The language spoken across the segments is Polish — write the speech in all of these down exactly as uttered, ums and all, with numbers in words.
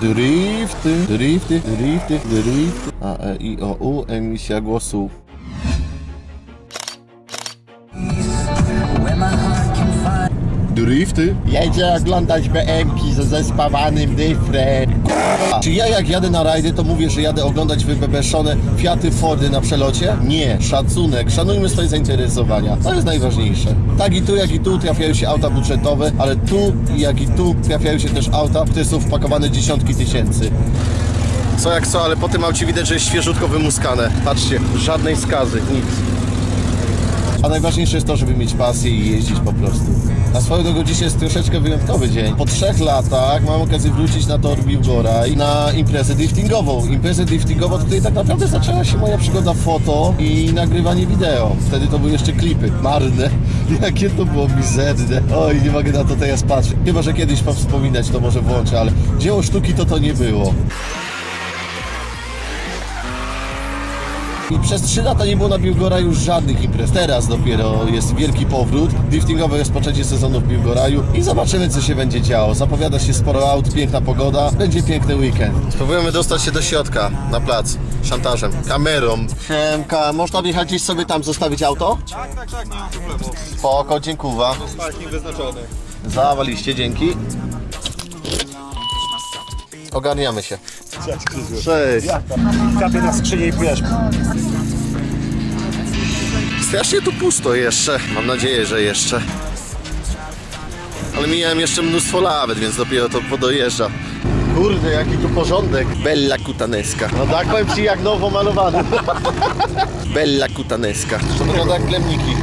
Drifty, drifty, drifty, drifty. A, E, I, O, U, emisja głosu. Drifty? Jedzie oglądać B M ki ze zespawanym dyfrem. Czy ja jak jadę na rajdy, to mówię, że jadę oglądać wybebeszone Fiaty, Fordy na przelocie? Nie, szacunek, szanujmy swoje zainteresowania, to jest najważniejsze. Tak i tu, jak i tu trafiają się auta budżetowe, ale tu, jak i tu trafiają się też auta, w które są wpakowane dziesiątki tysięcy. Co jak co, ale po tym aucie widać, że jest świeżutko wymuskane. Patrzcie, żadnej skazy, nic. A najważniejsze jest to, żeby mieć pasję i jeździć po prostu. A swoją drogą, dzisiaj jest troszeczkę wyjątkowy dzień. Po trzech latach mam okazję wrócić na Tor Biłgoraj na imprezę driftingową. Imprezę driftingową, tutaj tak naprawdę zaczęła się moja przygoda foto i nagrywanie wideo. Wtedy to były jeszcze klipy. Marne. Jakie to było mizerne. Oj, nie mogę na to teraz patrzeć. Chyba że kiedyś mam wspominać, to może włączę, ale dzieło sztuki to to nie było. I przez trzy lata nie było na Biłgoraju już żadnych imprez. Teraz dopiero jest wielki powrót, driftingowe rozpoczęcie sezonu w Biłgoraju i zobaczymy, co się będzie działo. Zapowiada się sporo aut, piękna pogoda, będzie piękny weekend. Spróbujemy dostać się do środka, na plac, szantażem, kamerą. Hemka, można wjechać gdzieś sobie tam, zostawić auto? Tak, tak, tak, nie ma problemu. Spoko, dziękuwa. Jest parking wyznaczony. Zawaliście, dzięki. Ogarniamy się. Cześć. Kapie na skrzynię i pójdziemy. Strasznie tu pusto jeszcze. Mam nadzieję, że jeszcze. Ale mijałem jeszcze mnóstwo lawet, więc dopiero to podojeżdża. Kurde, jaki tu porządek. Bella kutaneska. No tak powiem ci, jak nowo malowany. Bella kutaneska. To wygląda jak klemniki.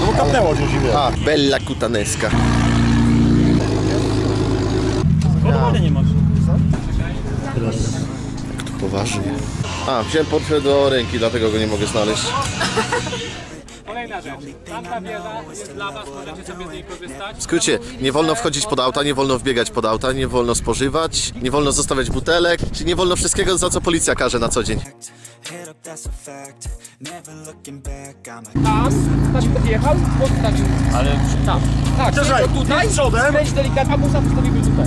No bo kapnęło się dziwnie. A, bella kutaneska. Składowania nie masz. Jak to poważnie. A, wziąłem portfel do ręki, dlatego go nie mogę znaleźć. Kolejna rzecz. Tamta wiedza jest dla was, możecie sobie z niej korzystać. W skrócie, nie wolno wchodzić pod auta, nie wolno wbiegać pod auta, nie wolno spożywać, nie wolno zostawiać butelek, czyli nie wolno wszystkiego, za co policja karze na co dzień. Tam, ktoś podjechał, postawił. Ale tam. Tak, tylko tutaj, skręć delikatnie, a musa postawił tutaj.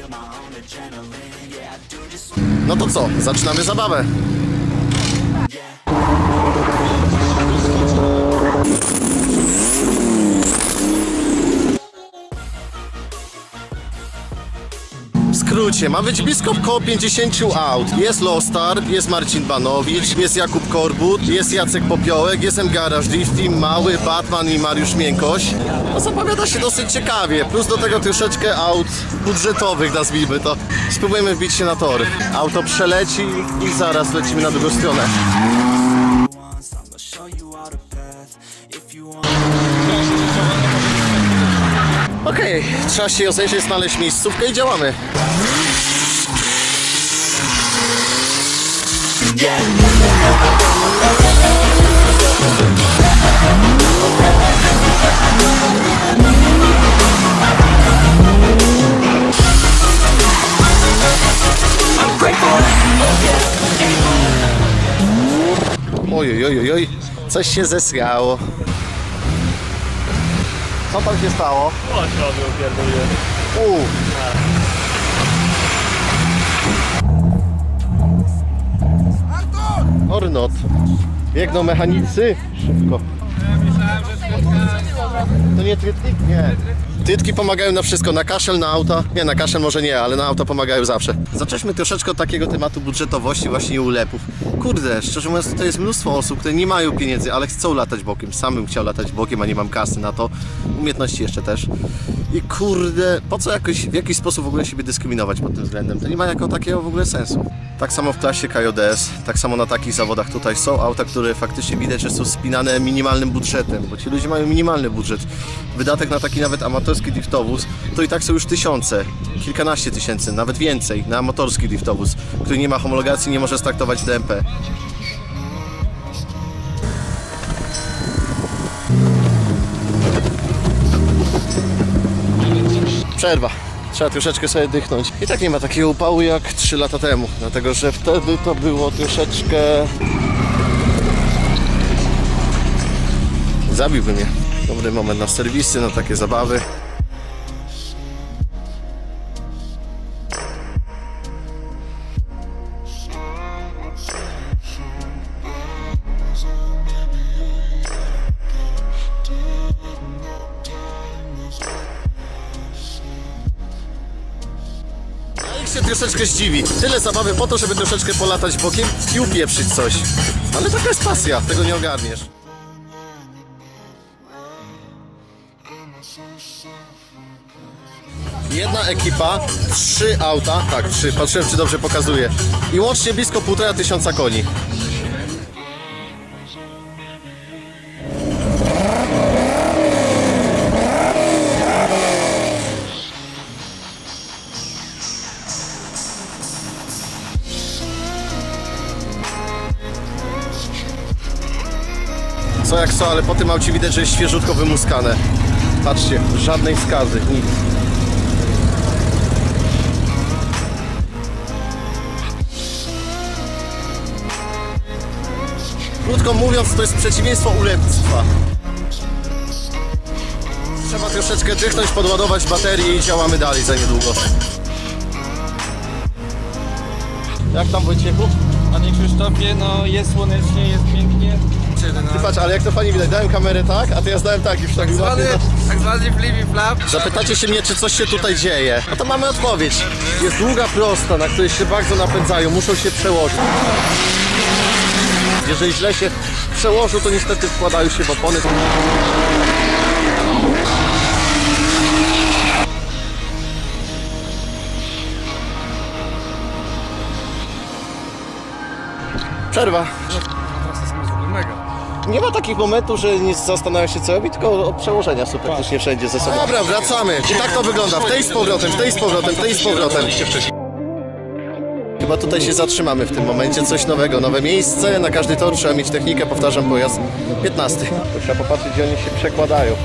No to co? Zaczynamy zabawę! W skrócie, ma być blisko około pięćdziesięciu aut. Jest Lostar, jest Marcin Banowicz, jest Jakub Korbut, jest Jacek Popiołek, jest M Garage Drifting, Mały, Batman i Mariusz Miękkoś. No, zapowiada się dosyć ciekawie, plus do tego troszeczkę aut budżetowych, nazwijmy to. Spróbujemy wbić się na tory. Auto przeleci i zaraz lecimy na drugą stronę. Okej, okay, trzeba się rozejrzeć, znaleźć miejscówkę i działamy. Oj, oj, oj, oj, coś się zesrało. Co tam się stało? O, środek upierdolę. Uuu. Artur! Or not. Biegną mechanicy. Szybko. Myślałem, że trytka... To nie trytnik? Nie. Dytki pomagają na wszystko, na kaszel, na auta. Nie, na kaszel może nie, ale na auta pomagają zawsze. Zaczęliśmy troszeczkę od takiego tematu budżetowości właśnie i ulepów. Kurde, szczerze mówiąc, to jest mnóstwo osób, które nie mają pieniędzy, ale chcą latać bokiem. Sam bym chciał latać bokiem, a nie mam kasy na to. Umiejętności jeszcze też. I kurde, po co jakoś, w jakiś sposób w ogóle siebie dyskryminować pod tym względem? To nie ma jako takiego w ogóle sensu. Tak samo w klasie K J D S, tak samo na takich zawodach tutaj są auta, które faktycznie widać, że są spinane minimalnym budżetem, bo ci ludzie mają minimalny budżet. Wydatek na taki nawet amatorski driftowóz to i tak są już tysiące, kilkanaście tysięcy, nawet więcej na amatorski driftowóz, który nie ma homologacji, nie może startować D M P. Przerwa. Trzeba troszeczkę sobie dychnąć. I tak nie ma takiego upału jak trzy lata temu, dlatego że wtedy to było troszeczkę... Zabiłby mnie. Dobry moment na serwisy, na takie zabawy. Troszeczkę zdziwi. Tyle zabawy po to, żeby troszeczkę polatać bokiem i upieprzyć coś. Ale taka jest pasja, tego nie ogarniesz. Jedna ekipa, trzy auta, tak, trzy, patrzyłem czy dobrze pokazuje. I łącznie blisko półtora tysiąca koni. Co jak co, ale po tym aucie widać, że jest świeżutko wymuskane. Patrzcie, żadnej skazy, nic. Krótko mówiąc, to jest przeciwieństwo ulepstwa. Trzeba troszeczkę dychnąć, podładować baterię i działamy dalej za niedługo. Jak tam Wojciechu? Panie Krzysztofie, no jest słonecznie, jest pięknie. Ty patrz, ale jak to fajnie widać, dałem kamerę tak, a to ja zdałem tak już tak. Tak zwany, tak zwany flip i flap. Zapytacie się mnie, czy coś się tutaj dzieje. No to mamy odpowiedź. Jest długa prosta, na której się bardzo napędzają, muszą się przełożyć. Jeżeli źle się przełożą, to niestety wkładają się w opony. Przerwa. Nie ma takich momentów, że nie zastanawiam się co robić, tylko od przełożenia są praktycznie wszędzie ze sobą. Dobra, wracamy. I tak to wygląda. W tej z powrotem, w tej z powrotem, w tej z powrotem. Chyba tutaj się zatrzymamy w tym momencie. Coś nowego, nowe miejsce. Na każdy tor trzeba mieć technikę. Powtarzam, pojazd piętnasty. To trzeba popatrzeć, gdzie oni się przekładają.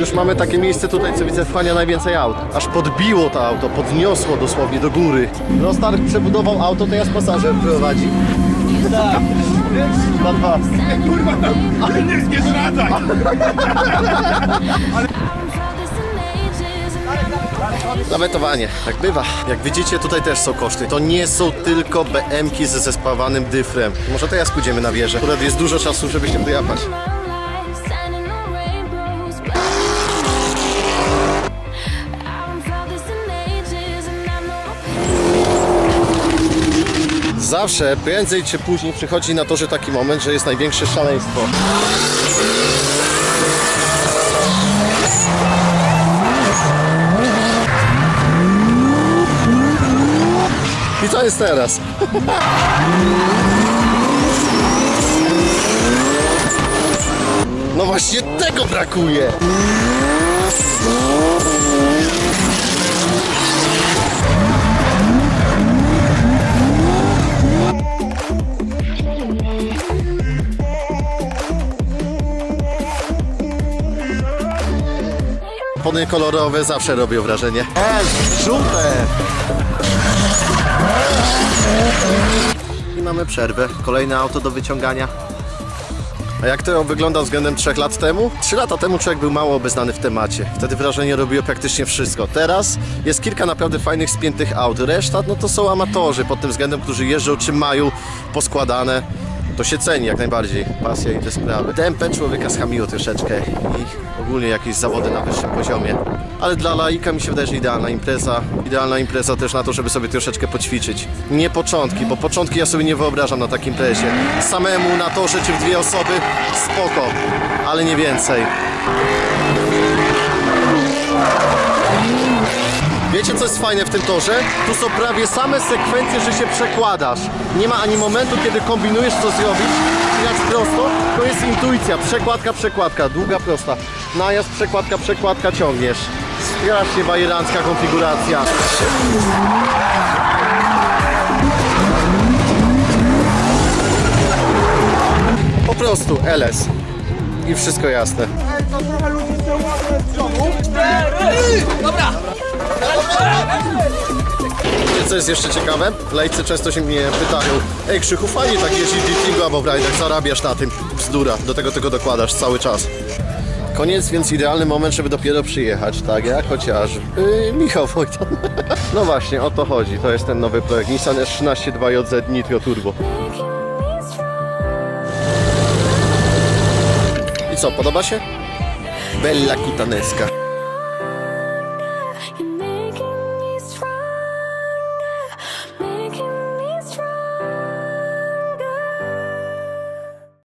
Już mamy takie miejsce tutaj, co widzę, wchłania najwięcej aut. Aż podbiło to auto, podniosło dosłownie do góry. Lostar przebudował auto, to ja z pasażerem prowadzi. Tak. Na dwa. Kurwa, to nie zdradzaj. Lawetowanie, tak bywa. Jak widzicie, tutaj też są koszty. To nie są tylko B M ki ze zespawanym dyfrem. Może teraz pójdziemy na wieżę. Akurat jest dużo czasu, żeby się dojapać. Zawsze, prędzej czy później przychodzi na to, że taki moment, że jest największe szaleństwo. I co jest teraz? No właśnie tego brakuje! Opony kolorowe zawsze robią wrażenie. E, żółte! I mamy przerwę. Kolejne auto do wyciągania. A jak to wygląda względem trzech lat temu? trzy lata temu człowiek był mało obeznany w temacie. Wtedy wrażenie robiło praktycznie wszystko. Teraz jest kilka naprawdę fajnych, spiętych aut. Reszta no to są amatorzy pod tym względem, którzy jeżdżą czy mają poskładane. to się ceni jak najbardziej, pasja i te sprawy. D M P człowieka schamiło troszeczkę i ogólnie jakieś zawody na wyższym poziomie. Ale dla laika mi się wydaje, że idealna impreza. Idealna impreza też na to, żeby sobie troszeczkę poćwiczyć. Nie początki, bo początki ja sobie nie wyobrażam na takim imprezie. Samemu na torze czy w dwie osoby spoko, ale nie więcej. Wiecie, co jest fajne w tym torze? Tu są prawie same sekwencje, że się przekładasz. Nie ma ani momentu, kiedy kombinujesz, co zrobić. Jak prosto, to jest intuicja. Przekładka, przekładka, długa, prosta. Najazd, przekładka, przekładka, ciągniesz. Strasznie bajerancka konfiguracja. Po prostu L S. I wszystko jasne. Dobra! Wiecie, co jest jeszcze ciekawe? Lejcy często się mnie pytają: ej Krzychu, fajnie tak jeździ w driftingu albo w rajdach, zarabiasz na tym. Bzdura, do tego tylko dokładasz cały czas. Koniec, więc idealny moment, żeby dopiero przyjechać, tak jak chociaż yy, Michał Wojtan. No właśnie, o to chodzi, to jest ten nowy projekt Nissan S trzynaście dwa J Z N I T Turbo. I co, podoba się? Bella Kutaneska.